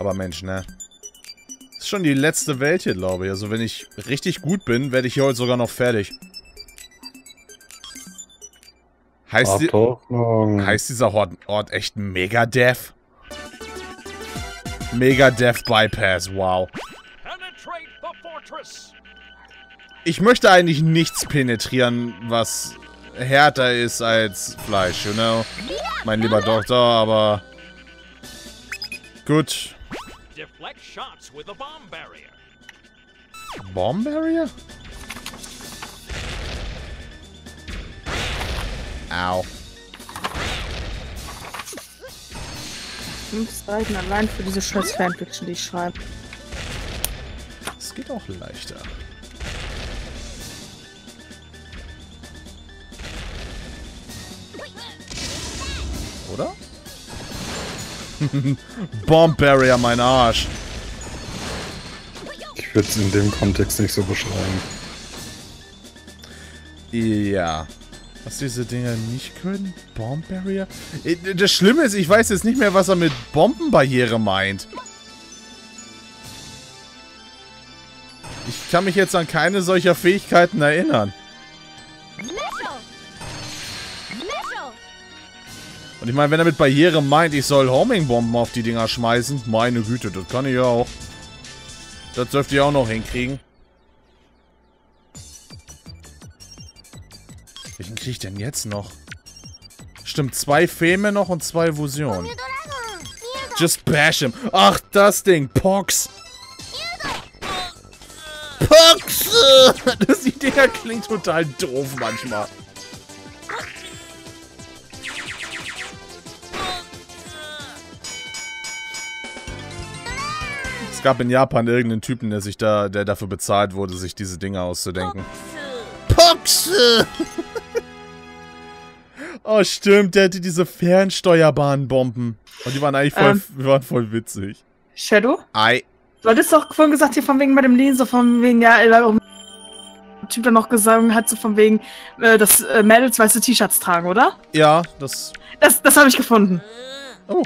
Aber Mensch, ne? Das ist schon die letzte Welt hier, glaube ich. Also wenn ich richtig gut bin, werde ich hier heute sogar noch fertig. Heißt dieser Ort echt Megadeath? Megadeath Bypass, wow. Ich möchte eigentlich nichts penetrieren, was härter ist als Fleisch, you know? Mein lieber Doktor, aber... Gut. Bomb Barrier? Au. Fünf Seiten allein für diese scheiß Fanfiction, die ich schreibe. Es geht auch leichter. Oder? Bomb Barrier, mein Arsch. Ich würde es in dem Kontext nicht so beschreiben. Ja. Was diese Dinger nicht können? Bomb Barrier? Das Schlimme ist, ich weiß jetzt nicht mehr, was er mit Bombenbarriere meint. Ich kann mich jetzt an keine solcher Fähigkeiten erinnern. Und ich meine, wenn er mit Barriere meint, ich soll Homing-Bomben auf die Dinger schmeißen, meine Güte, das kann ich ja auch. Das dürfte ich auch noch hinkriegen. Welchen kriege ich denn jetzt noch? Stimmt, 2 Feme noch und 2 Fusionen. Just bash him. Ach, das Ding. Pox. Pox! Das Idee klingt total doof manchmal. Es gab in Japan irgendeinen Typen, der dafür bezahlt wurde, sich diese Dinge auszudenken. Poxe! Oh, stimmt, der hatte diese fernsteuerbaren Bomben. Und die waren eigentlich voll witzig. Shadow? Ei. Du hattest doch vorhin gesagt, hier von wegen bei dem Lesen, so von wegen, ja, der Typ dann noch gesagt hat, so von wegen, dass Mädels weiße T-Shirts tragen, oder? Ja, das... Das habe ich gefunden. Oh.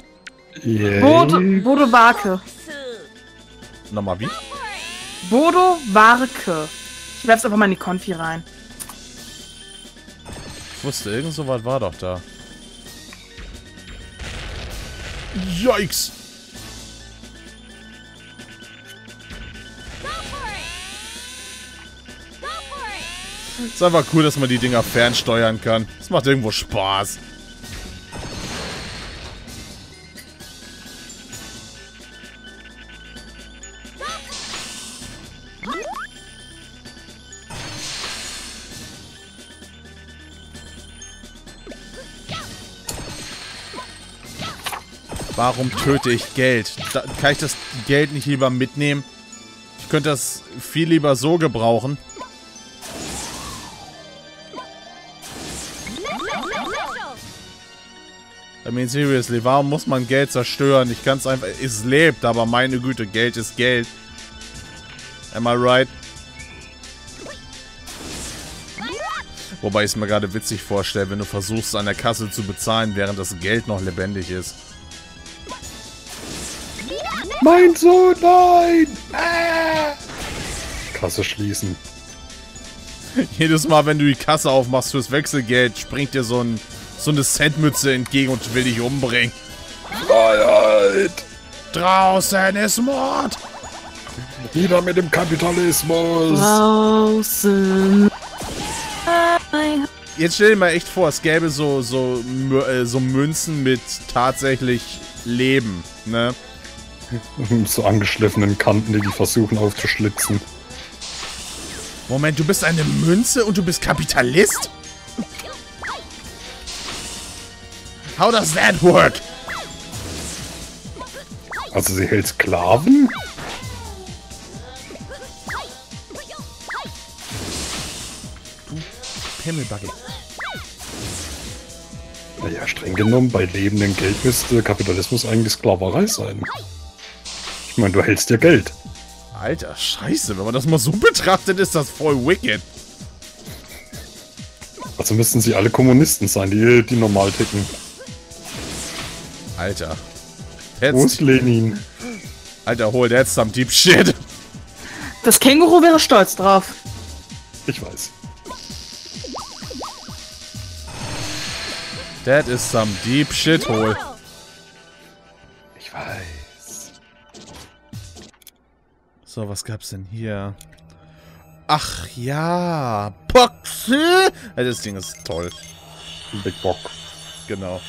Yeah. Bodo Warke. Nochmal wie? Bodo Warke. Ich werf's einfach mal in die Konfi rein. Ich wusste, irgend so was war doch da. Yikes! Ist einfach cool, dass man die Dinger fernsteuern kann. Das macht irgendwo Spaß. Warum töte ich Geld? Kann ich das Geld nicht lieber mitnehmen? Ich könnte das viel lieber so gebrauchen. I mean, seriously, warum muss man Geld zerstören? Ich kann es einfach... Es lebt, aber meine Güte, Geld ist Geld. Am I right? Wobei ich es mir gerade witzig vorstelle, wenn du versuchst, an der Kasse zu bezahlen, während das Geld noch lebendig ist. Mein Sohn, nein! Kasse schließen. Jedes Mal, wenn du die Kasse aufmachst fürs Wechselgeld, springt dir so eine Centmütze entgegen und will dich umbringen. Freiheit! Draußen ist Mord! Wieder mit dem Kapitalismus! Draußen! Jetzt stell dir mal echt vor, es gäbe so Münzen mit tatsächlich Leben, ne? So angeschliffenen Kanten, die versuchen aufzuschlitzen. Moment, du bist eine Münze und du bist Kapitalist? How does that work? Also sie hält Sklaven? Du Pimmelbuggy. Naja, streng genommen, bei lebendem Geld müsste Kapitalismus eigentlich Sklaverei sein. Ich meine, du hältst dir Geld. Alter, scheiße. Wenn man das mal so betrachtet, ist das voll wicked. Also müssten sie alle Kommunisten sein, die normal ticken. Alter. Wo ist Lenin? Alter, hol jetzt some deep shit. Das Känguru wäre stolz drauf. Ich weiß. That is some deep shit hole. Ich weiß. So, was gab's denn hier? Ach ja, Boxe. Also das Ding ist toll. Big Bock. Genau.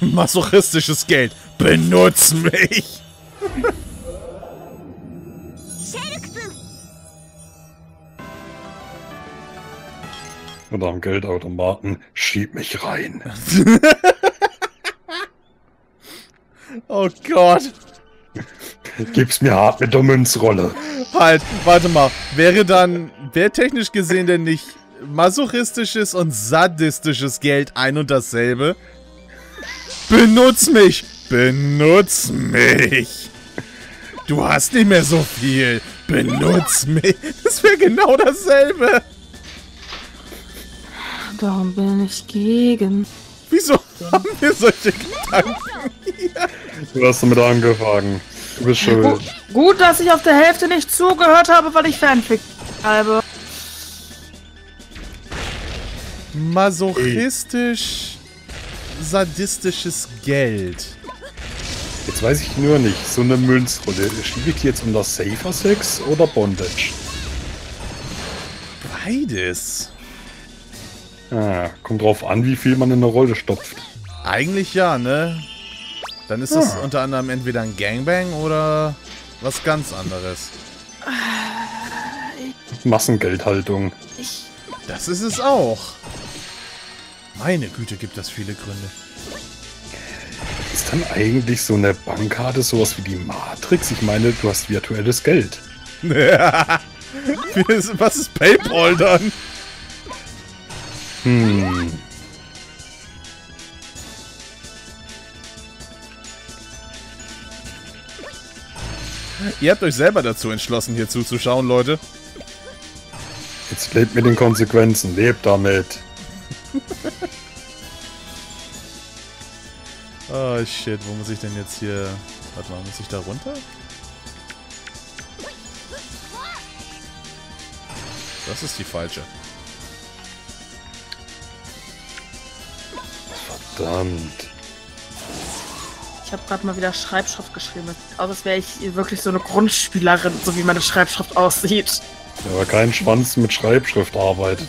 Masochistisches Geld. Benutz mich. Und am Geldautomaten schieb mich rein. Oh Gott. Gib's mir hart mit der Münzrolle. Halt, warte mal. Wäre dann, wäre technisch gesehen denn nicht masochistisches und sadistisches Geld ein und dasselbe? Benutz mich! Benutz mich! Du hast nicht mehr so viel. Benutz mich! Das wäre genau dasselbe. Darum bin ich gegen. Wieso haben wir solche Gedanken hier? Du hast damit angefangen. Du bist schuld. Gut, dass ich auf der Hälfte nicht zugehört habe, weil ich Fanfic schreibe. Masochistisch-sadistisches Geld. Jetzt weiß ich nur nicht, so eine Münzrolle. Schiebe ich jetzt unter Safer Sex oder Bondage? Beides. Ah, kommt drauf an, wie viel man in eine Rolle stopft. Eigentlich ja, ne? Dann ist das unter anderem entweder ein Gangbang oder was ganz anderes. Massengeldhaltung. Das ist es auch. Meine Güte, gibt das viele Gründe. Ist dann eigentlich so eine Bankkarte sowas wie die Matrix? Ich meine, du hast virtuelles Geld. Was ist PayPal dann? Hm. Ihr habt euch selber dazu entschlossen, hier zuzuschauen, Leute. Jetzt lebt mit den Konsequenzen, lebt damit. Oh shit, wo muss ich denn jetzt hier... Warte mal, muss ich da runter? Das ist die falsche. Verdammt. Ich habe gerade mal wieder Schreibschrift geschrieben. Aber als wäre ich wirklich so eine Grundspielerin, so wie meine Schreibschrift aussieht. Ja, aber kein Schwanz mit Schreibschrift arbeitet.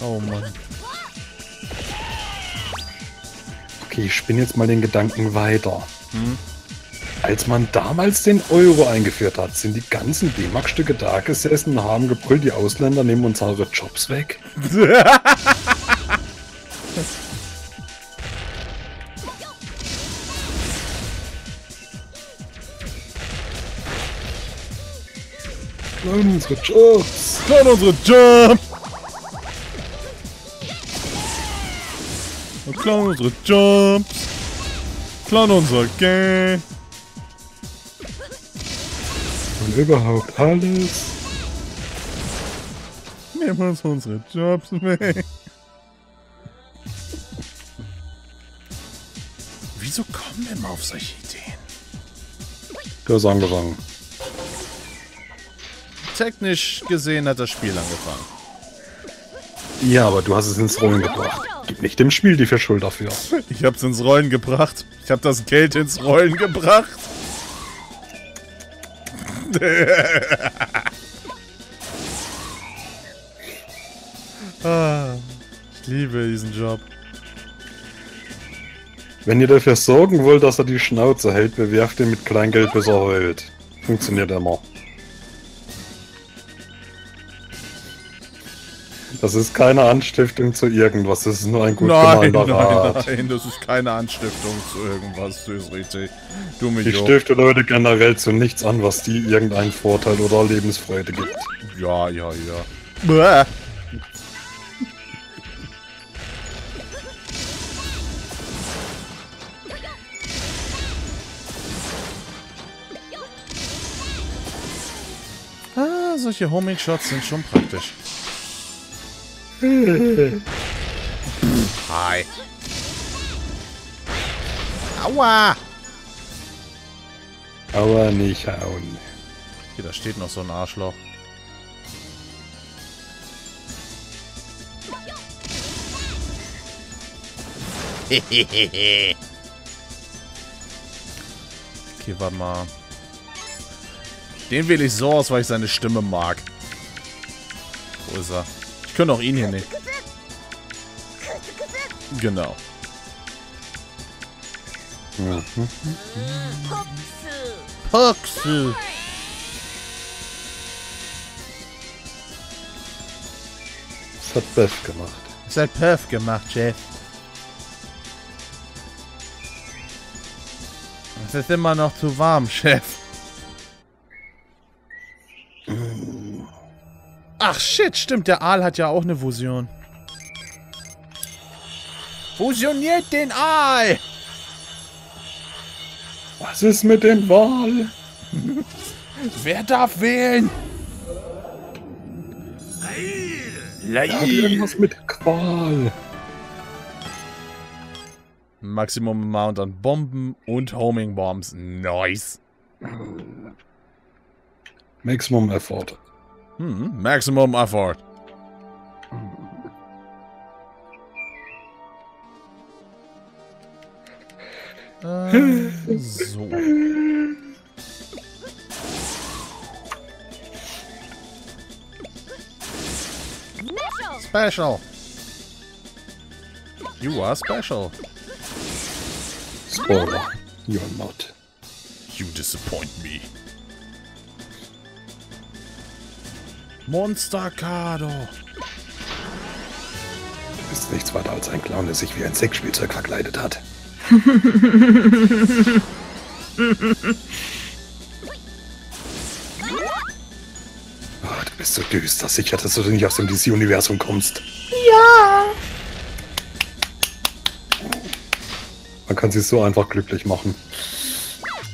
Oh Mann. Okay, ich spinne jetzt mal den Gedanken weiter. Hm? Als man damals den Euro eingeführt hat, sind die ganzen D-Mark-Stücke da gesessen und haben gebrüllt, die Ausländer nehmen uns unsere Jobs weg. Nein, unsere Jobs! Nein, unsere Jobs! Und klauen unsere Jobs! Klauen unser Geld! Und überhaupt alles! Nehmen uns unsere Jobs weg! Wieso kommen wir immer auf solche Ideen? Du hast angefangen. Technisch gesehen hat das Spiel angefangen. Ja, aber du hast es ins Rollen gebracht. Gib nicht dem Spiel die Schuld dafür. Ich hab's ins Rollen gebracht. Ich hab das Geld ins Rollen gebracht. Ich liebe diesen Job. Wenn ihr dafür sorgen wollt, dass er die Schnauze hält, bewerft ihn mit Kleingeld, bis er heult. Funktioniert immer. Das ist keine Anstiftung zu irgendwas, das ist nur ein gut gemeinter Rat. Nein, das ist keine Anstiftung zu irgendwas, das ist richtig. Du mich ich stifte Leute generell zu nichts an, was die irgendeinen Vorteil oder Lebensfreude gibt. Ja. Bäh. Ah, solche Homing-Shots sind schon praktisch. Hi. Aua! Aua, nicht hauen. Hier, da steht noch so ein Arschloch. Okay, warte mal. Den wähle ich so aus, weil ich seine Stimme mag. Wo ist er? Ich könnte auch ihn hier nehmen. Genau. Puxu. Das hat Perf gemacht. Das hat Perf gemacht, Jeff. Es ist immer noch zu warm, Chef. Ach, shit, stimmt. Der Aal hat ja auch eine Fusion. Fusioniert den Aal! Was ist mit dem Wal? Wer darf wählen? Leil! Hab irgendwas mit Qual. Maximum Amount an Bomben und Homing Bombs. Nice. Maximum Effort. Hm, Maximum Effort. So. Special. You are special. Spoiler, you're not. You disappoint me. Monsterkado. Du bist nichts weiter als ein Clown, der sich wie ein Sexspielzeug verkleidet hat. Oh, du bist so düster. Sicher, dass du nicht aus dem DC-Universum kommst. Ja. Man kann sie so einfach glücklich machen.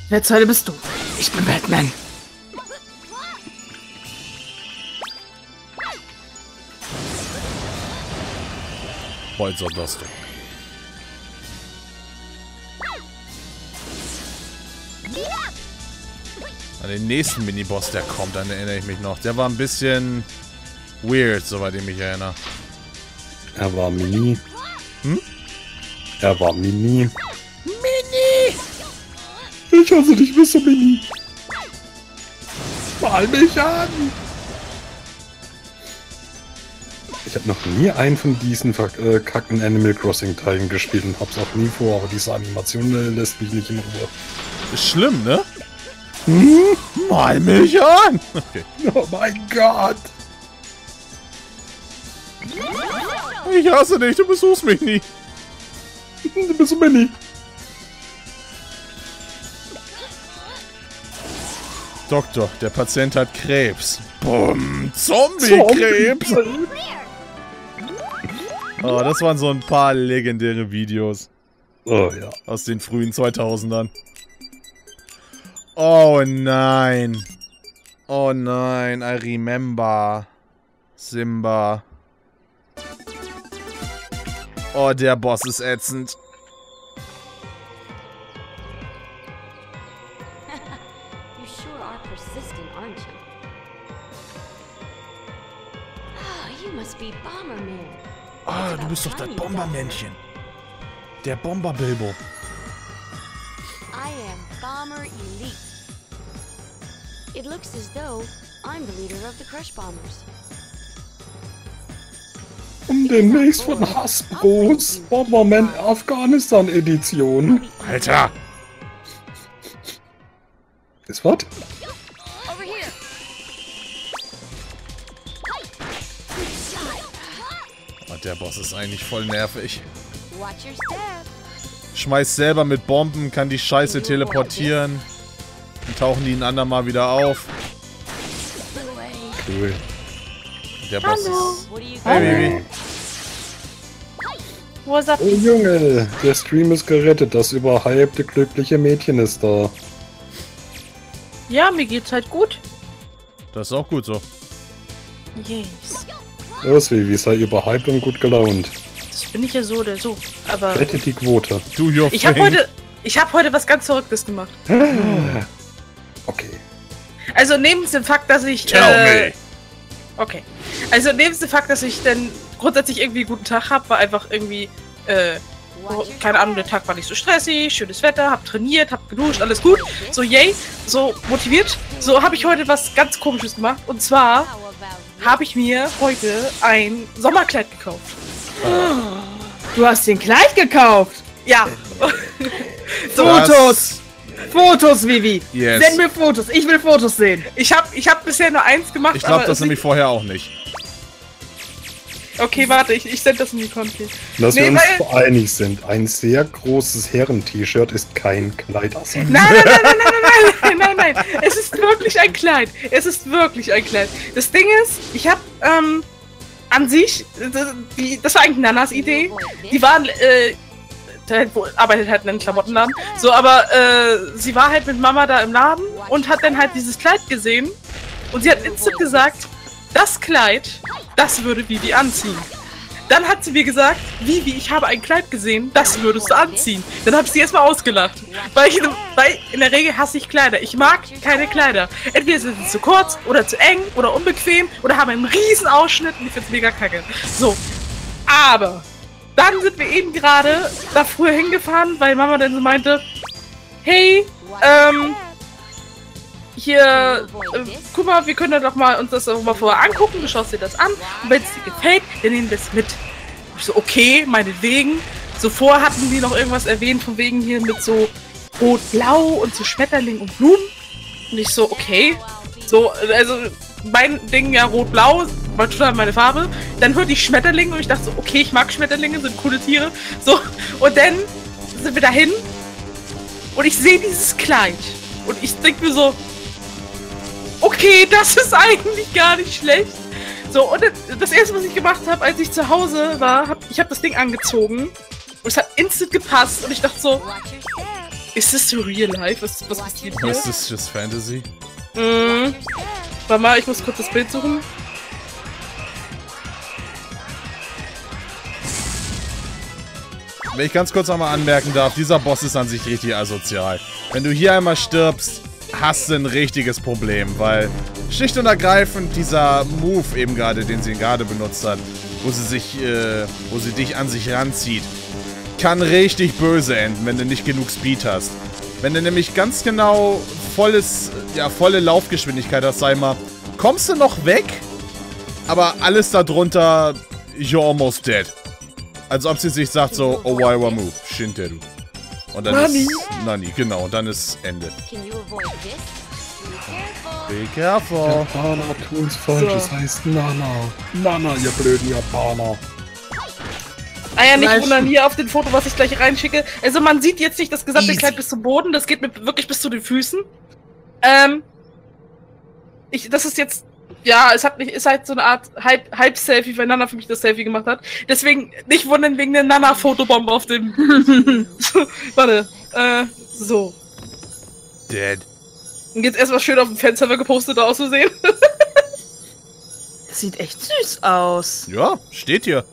Wer zur Hölle bist du? Ich bin Batman. Bald soll das doch. An den nächsten Miniboss, der kommt, dann erinnere ich mich noch. Der war ein bisschen weird, soweit ich mich erinnere. Er war Mini. Hm? Er war Mini. Mini! Ich hasse dich, bist du Mini. Mal mich an! Ich habe noch nie einen von diesen verkackten Animal Crossing Teilen gespielt und hab's auch nie vor, aber diese Animation lässt mich nicht in Ruhe. Ist schlimm, ne? Hm? Mal mich an! Okay. Oh mein Gott! Ich hasse dich, du besuchst mich nie. Du bist so mini. Doktor, der Patient hat Krebs. Bumm, Zombie-Krebs. Oh, das waren so ein paar legendäre Videos. Oh ja. Aus den frühen 2000ern. Oh nein. Oh nein, I remember. Simba. Oh, der Boss ist ätzend. You sure are persistent, aren't you? Oh, you must be Bomberman. Ah, du bist doch das Bombermännchen. Der Bomber-Bilbo. I am Bomber Elite. It looks as though I'm the leader of the Crush Bombers. Um demnächst von Hasbro's Bomberman Afghanistan Edition. Alter! Ist was? Oh, der Boss ist eigentlich voll nervig. Schmeißt selber mit Bomben, kann die Scheiße teleportieren. Und tauchen die ein andermal wieder auf. Cool. Der Boss ist... Hi, Baby. Oh Junge, der Stream ist gerettet. Das überhypte glückliche Mädchen ist da. Ja, mir geht's halt gut. Das ist auch gut so. Yes. Los, Vivi, sei überhyped und gut gelaunt. Das bin ich ja so oder so, aber... Rettet die Quote. Do your thing. Ich hab heute was ganz Verrücktes gemacht. Okay. Also neben dem Fakt, dass ich... Okay. Also neben dem Fakt, dass ich dann grundsätzlich irgendwie einen guten Tag habe, war einfach irgendwie... keine Ahnung, der Tag war nicht so stressig, schönes Wetter, hab trainiert, hab geduscht, alles gut. So yay, so motiviert. So habe ich heute was ganz Komisches gemacht. Und zwar habe ich mir heute ein Sommerkleid gekauft. Du hast den Kleid gekauft? Ja. Fotos! Fotos, Vivi! Yes. Send mir Fotos, ich will Fotos sehen. Ich hab bisher nur eins gemacht. Ich glaube, das nämlich vorher auch nicht. Okay, warte, ich sende das in die Konti. Dass wir uns einig sind, ein sehr großes Herren-T-Shirt ist kein Kleidersatz. Nein, es ist wirklich ein Kleid. Es ist wirklich ein Kleid. Das Ding ist, ich habe an sich, das war eigentlich Nanas Idee. Die waren, arbeitet halt in einem Klamottenladen. So, aber sie war halt mit Mama da im Laden und hat dann halt dieses Kleid gesehen. Und sie hat instant gesagt, das Kleid, das würde Vivi anziehen. Dann hat sie mir gesagt, Vivi, ich habe ein Kleid gesehen, das würdest du anziehen. Dann habe ich sie erstmal ausgelacht. Weil in der Regel hasse ich Kleider. Ich mag keine Kleider. Entweder sind sie zu kurz oder zu eng oder unbequem oder haben einen riesen Ausschnitt und ich finde es mega kacke. So, aber dann sind wir eben gerade da früher hingefahren, weil Mama dann so meinte, hey, hier, guck mal, wir können ja doch mal uns das auch mal vorher angucken, du schaust dir das an und wenn es dir gefällt, dann nehmen wir es mit. Ich so, okay, meinetwegen. So vorher hatten die noch irgendwas erwähnt, von wegen hier mit so Rot-Blau und so Schmetterling und Blumen. Und ich so, okay. So, also mein Ding ja Rot-Blau, war total meine Farbe. Dann hörte ich Schmetterlinge und ich dachte so, okay, ich mag Schmetterlinge, sind coole Tiere. So, und dann sind wir dahin und ich sehe dieses Kleid. Und ich denke mir so, okay, das ist eigentlich gar nicht schlecht. So, und das erste, was ich gemacht habe, als ich zu Hause war, ich hab das Ding angezogen. Und es hat instant gepasst. Und ich dachte so, ist das so real life? Was passiert hier? Ist das just Fantasy? Warte mal, ich muss kurz das Bild suchen. Wenn ich ganz kurz nochmal anmerken darf, dieser Boss ist an sich richtig asozial. Wenn du hier einmal stirbst, hast du ein richtiges Problem, weil schlicht und ergreifend dieser Move eben gerade, den sie gerade benutzt hat, wo sie dich an sich ranzieht, kann richtig böse enden, wenn du nicht genug Speed hast. Wenn du nämlich ganz genau volle Laufgeschwindigkeit hast, sag ich mal, kommst du noch weg, aber alles darunter, you're almost dead. Als ob sie sich sagt so, oh why wa move, Shinteru. Und dann Nani. Nani, genau, und dann ist Ende. Be careful. Japaner tun es falsch, das heißt Nana. Nana, ihr blöden Japaner. Ah ja, nicht wundern hier auf dem Foto, was ich gleich reinschicke. Also man sieht jetzt nicht das gesamte Kleid bis zum Boden, das geht mir wirklich bis zu den Füßen. Das ist jetzt... Ja, ist halt so eine Art Halb-Selfie, weil Nana für mich das Selfie gemacht hat. Deswegen, nicht wundern wegen der Nana-Fotobombe auf dem... Warte, so. Dead. Und jetzt erstmal schön auf dem Fanserver gepostet, auszusehen. Das sieht echt süß aus. Ja, steht hier.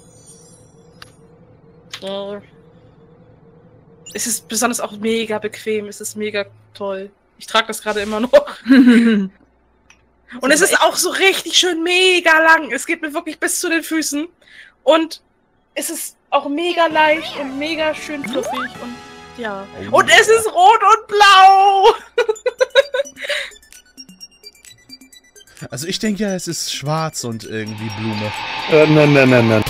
Es ist besonders auch mega bequem, es ist mega toll. Ich trage das gerade immer noch. Und es ist auch so richtig schön mega lang. Es geht mir wirklich bis zu den Füßen. Und es ist auch mega leicht und mega schön fluffig. Und ja. Und es ist rot und blau. Also ich denke ja, es ist schwarz und irgendwie Blume. Nein.